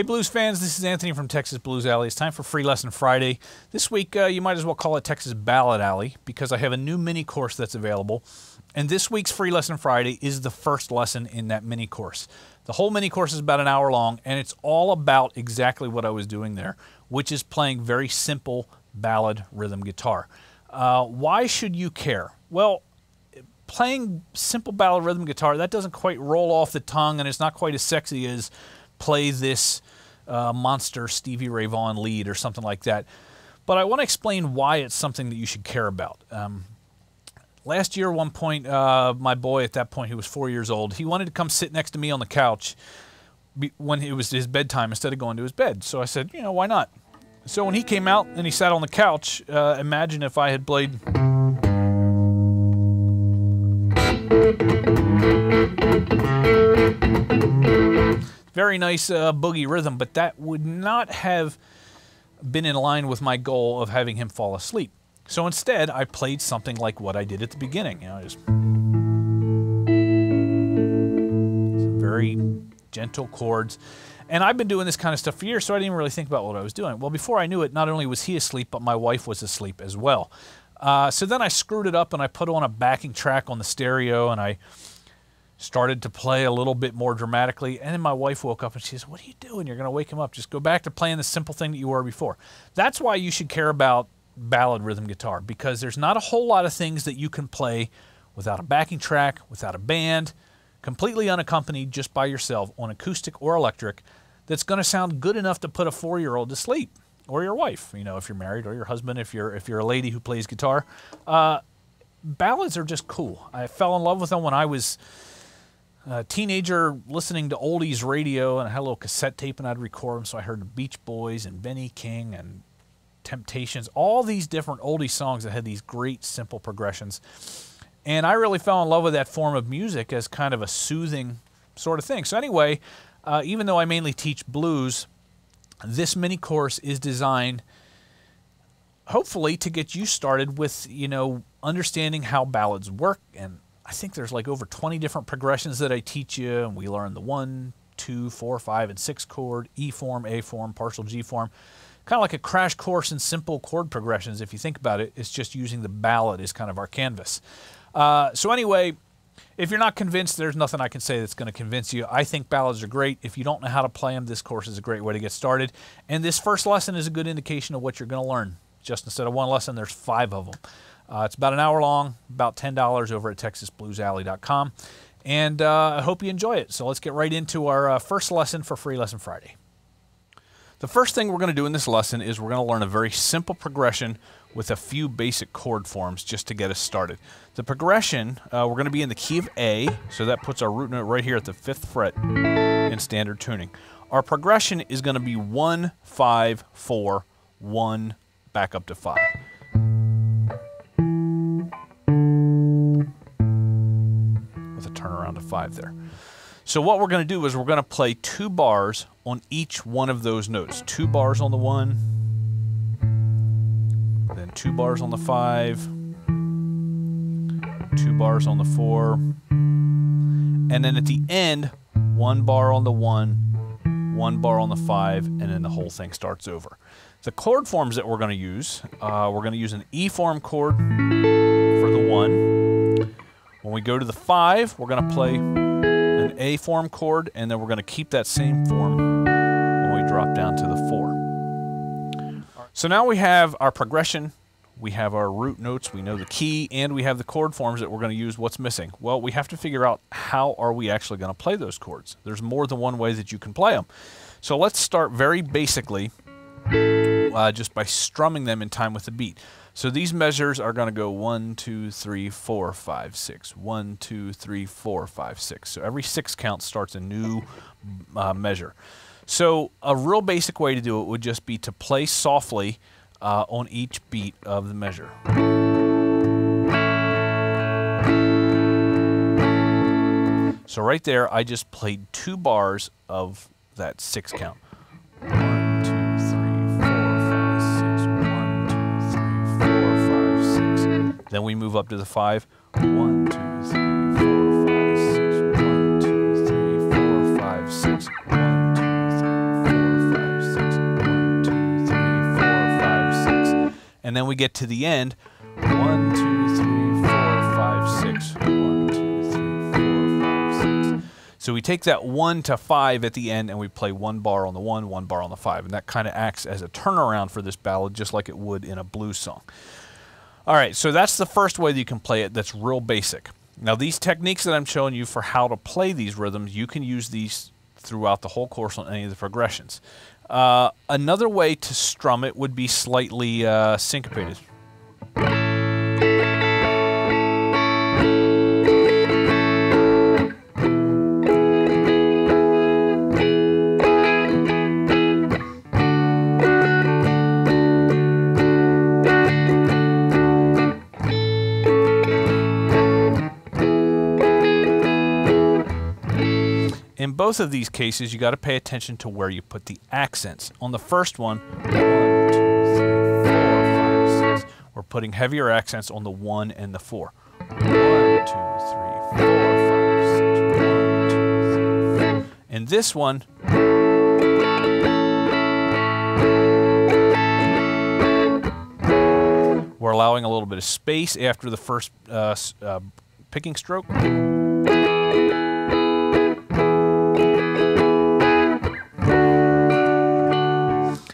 Hey blues fans, this is Anthony from Texas Blues Alley. It's time for Free Lesson Friday. This week you might as well call it Texas Ballad Alley because I have a new mini course that's available. And this week's Free Lesson Friday is the first lesson in that mini course. The whole mini course is about an hour long and it's all about exactly what I was doing there, which is playing very simple ballad rhythm guitar. Why should you care? Well, playing simple ballad rhythm guitar, that doesn't quite roll off the tongue and it's not quite as sexy as play this monster Stevie Ray Vaughan lead or something like that. But I want to explain why it's something that you should care about. Last year, at one point, my boy at that point, he was 4 years old, he wanted to come sit next to me on the couch when it was his bedtime instead of going to his bed. So I said, you know, why not? So when he came out and he sat on the couch, imagine if I had played... Very nice boogie rhythm, but that would not have been in line with my goal of having him fall asleep. So instead, I played something like what I did at the beginning. You know, just very gentle chords. And I've been doing this kind of stuff for years, so I didn't really think about what I was doing. Well, before I knew it, not only was he asleep, but my wife was asleep as well. So then I screwed it up and I put on a backing track on the stereo and I started to play a little bit more dramatically, and then my wife woke up and she says, what are you doing? You're going to wake him up. Just go back to playing the simple thing that you were before. That's why you should care about ballad rhythm guitar, because there's not a whole lot of things that you can play without a backing track, without a band, completely unaccompanied just by yourself on acoustic or electric that's going to sound good enough to put a four-year-old to sleep, or your wife, you know, if you're married, or your husband, if you're a lady who plays guitar. Ballads are just cool. I fell in love with them when I was... a teenager listening to oldies radio, and I had a little cassette tape and I'd record them, so I heard the Beach Boys and Benny King and Temptations, all these different oldie songs that had these great simple progressions. And I really fell in love with that form of music as kind of a soothing sort of thing. So anyway, even though I mainly teach blues, this mini course is designed hopefully to get you started with, you know, understanding how ballads work. And I think there's like over 20 different progressions that I teach you, and we learn the 1, 2, 4, 5, and 6 chord, E form, A form, partial G form. Kind of like a crash course in simple chord progressions, if you think about it. It's just using the ballad as kind of our canvas. So anyway, if you're not convinced, there's nothing I can say that's going to convince you. I think ballads are great. If you don't know how to play them, this course is a great way to get started. And this first lesson is a good indication of what you're going to learn. Just instead of one lesson, there's 5 of them. It's about an hour long, about $10 over at TexasBluesAlley.com. And I hope you enjoy it. So let's get right into our first lesson for Free Lesson Friday. The first thing we're going to do in this lesson is we're going to learn a very simple progression with a few basic chord forms just to get us started. The progression, we're going to be in the key of A, so that puts our root note right here at the 5th fret in standard tuning. Our progression is going to be 1, 5, 4, 1, back up to 5. To 5 there. So what we're going to do is we're going to play 2 bars on each one of those notes. 2 bars on the 1, then 2 bars on the 5, 2 bars on the 4, and then at the end, 1 bar on the 1, 1 bar on the 5, and then the whole thing starts over. The chord forms that we're going to use an E form chord for the 1. When we go to the 5, we're going to play an A form chord, and then we're going to keep that same form when we drop down to the 4. So now we have our progression, we have our root notes, we know the key, and we have the chord forms that we're going to use. What's missing? Well, we have to figure out how are we actually going to play those chords. There's more than one way that you can play them. So let's start very basically just by strumming them in time with the beat. So these measures are going to go 1, 2, 3, 4, 5, 6. 1, 2, 3, 4, 5, 6. So every 6 count starts a new measure. So a real basic way to do it would just be to play softly on each beat of the measure. So right there, I just played 2 bars of that 6 count. Then we move up to the 5. 1, 2, 3, 4, 5, 6. 1, 2, 3, 4, 5, 6. 1, 2, 3, 4, and then we get to the end. 1, 2, 3, 4, 5, 6. 1, 2, 3, 4, 5, 6. So we take that 1 to 5 at the end and we play 1 bar on the 1, 1 bar on the 5, and that kind of acts as a turnaround for this ballad, just like it would in a blues song. All right, so that's the first way that you can play it. That's real basic. Now these techniques that I'm showing you for how to play these rhythms, you can use these throughout the whole course on any of the progressions. Another way to strum it would be slightly syncopated. In both of these cases, you got to pay attention to where you put the accents. On the first one, 1, 2, 3, 4, 5, 6, we're putting heavier accents on the 1 and the 4. 1, 2, 3, 4, 5, 6, 1, 2, 3, 4. And this one, we're allowing a little bit of space after the first picking stroke.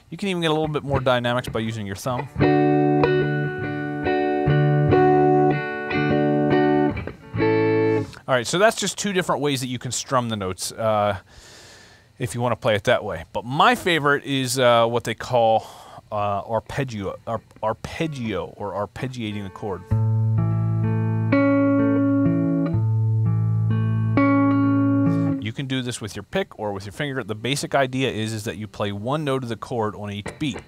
You can even get a little bit more dynamics by using your thumb. All right, so that's just two different ways that you can strum the notes if you want to play it that way. But my favorite is what they call arpeggio, or arpeggiating the chord. You can do this with your pick or with your finger. The basic idea is that you play one note of the chord on each beat.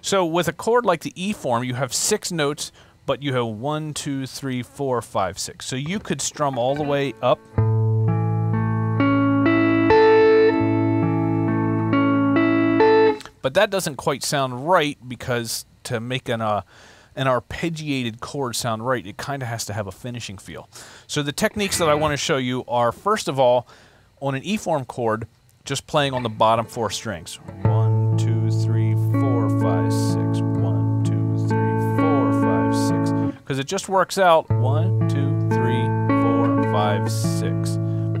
So with a chord like the E form, you have 6 notes, but you have 1, 2, 3, 4, 5, 6. So you could strum all the way up. But that doesn't quite sound right, because to make an arpeggiated chord sound right, it kind of has to have a finishing feel. So the techniques that I want to show you are, first of all, on an E-form chord, just playing on the bottom 4 strings. 1, 2, 3, 4, 5, 6. 1, 2, 3, 4, 5, 6. Because it just works out 1, 2, 3, 4, 5,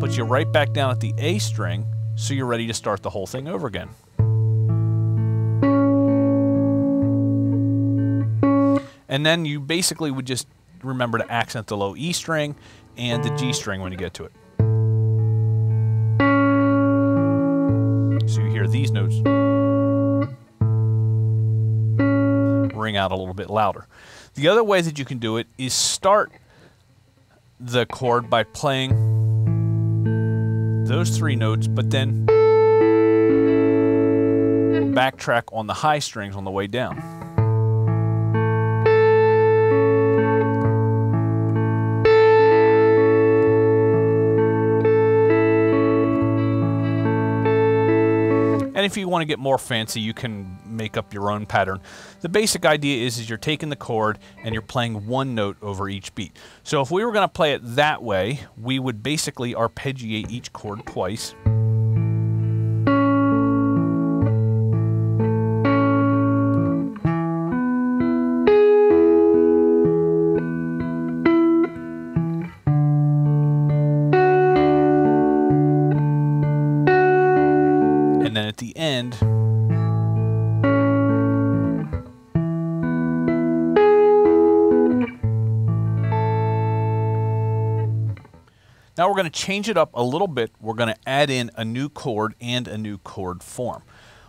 6. Puts you right back down at the A string, so you're ready to start the whole thing over again. And then you basically would just remember to accent the low E string and the G string when you get to it. So you hear these notes ring out a little bit louder. The other way that you can do it is start the chord by playing those 3 notes, but then backtrack on the high strings on the way down. If you want to get more fancy, you can make up your own pattern. The basic idea is you're taking the chord and you're playing 1 note over each beat. So if we were going to play it that way, we would basically arpeggiate each chord twice. Now we're going to change it up a little bit. We're going to add in a new chord and a new chord form.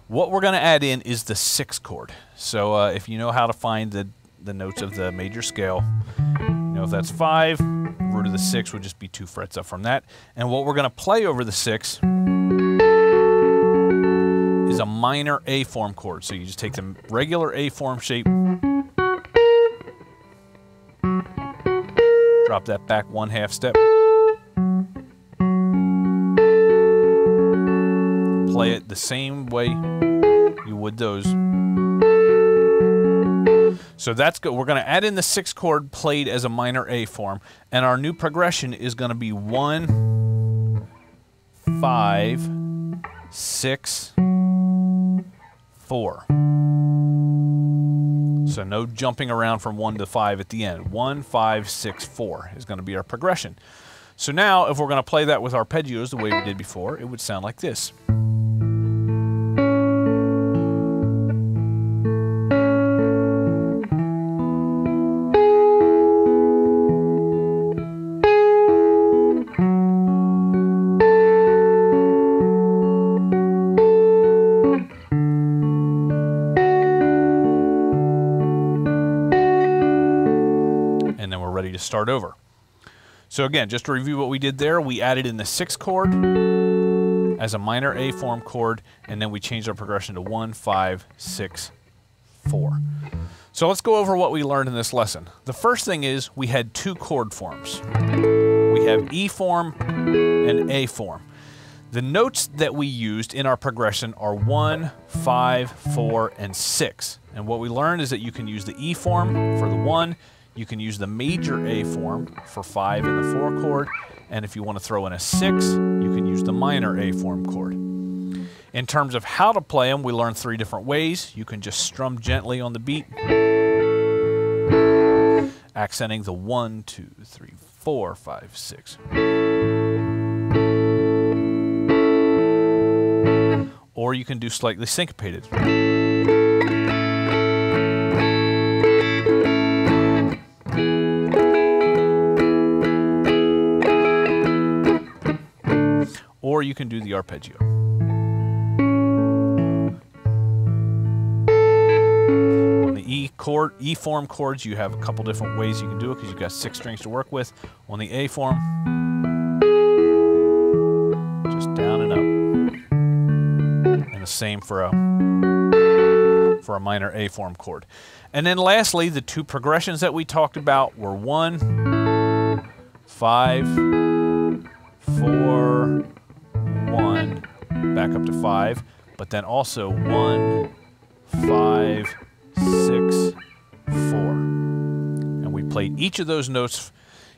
What we're going to add in is the 6th chord. So if you know how to find the notes of the major scale, you know if that's 5, root of the 6 would just be 2 frets up from that. And what we're going to play over the 6 is a minor A form chord. So you just take the regular A form shape, drop that back 1/2 step. Play it the same way you would those. So that's good. We're going to add in the 6th chord played as a minor A form, and our new progression is going to be 1, 5, 6, 4. So no jumping around from 1 to 5 at the end. 1, 5, 6, 4 is going to be our progression. So now if we're going to play that with arpeggios the way we did before, it would sound like this. Start over. So again, just to review what we did there, we added in the 6 chord as a minor A form chord, and then we changed our progression to 1, 5, 6, 4. So let's go over what we learned in this lesson. The first thing is we had 2 chord forms. We have E form and A form. The notes that we used in our progression are 1, 5, 4, and 6. And what we learned is that you can use the E form for the 1. You can use the major A form for 5 in the 4 chord, and if you want to throw in a 6, you can use the minor A form chord. In terms of how to play them, we learned 3 different ways. You can just strum gently on the beat, accenting the 1, 2, 3, 4, 5, 6. Or you can do slightly syncopated. Or you can do the arpeggio. On the E form chords, you have a couple different ways you can do it because you've got 6 strings to work with. On the A form, just down and up. And the same for a minor A form chord. And then lastly, the 2 progressions that we talked about were 1, 5, 4. 1, back up to 5, but then also 1, 5, 6, 4. And we played each of those notes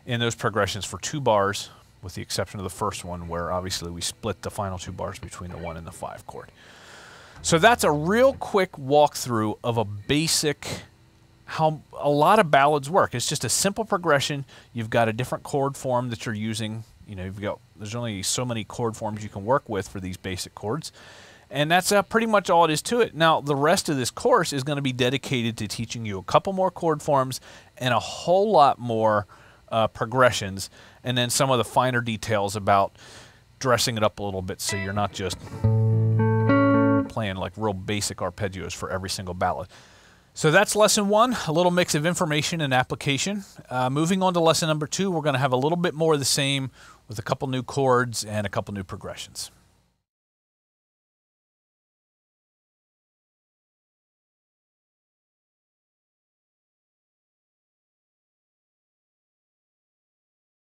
in those progressions for 2 bars, with the exception of the first one, where obviously we split the final 2 bars between the 1 and the 5 chord. So that's a real quick walkthrough of a basic, how a lot of ballads work. It's just a simple progression. You've got a different chord form that you're using. You know, there's only so many chord forms you can work with for these basic chords. And that's pretty much all it is to it. Now, the rest of this course is going to be dedicated to teaching you a couple more chord forms and a whole lot more progressions, and then some of the finer details about dressing it up a little bit so you're not just playing like real basic arpeggios for every single ballad. So that's lesson 1, a little mix of information and application. Moving on to lesson number 2, we're going to have a little bit more of the same with a couple new chords and a couple new progressions.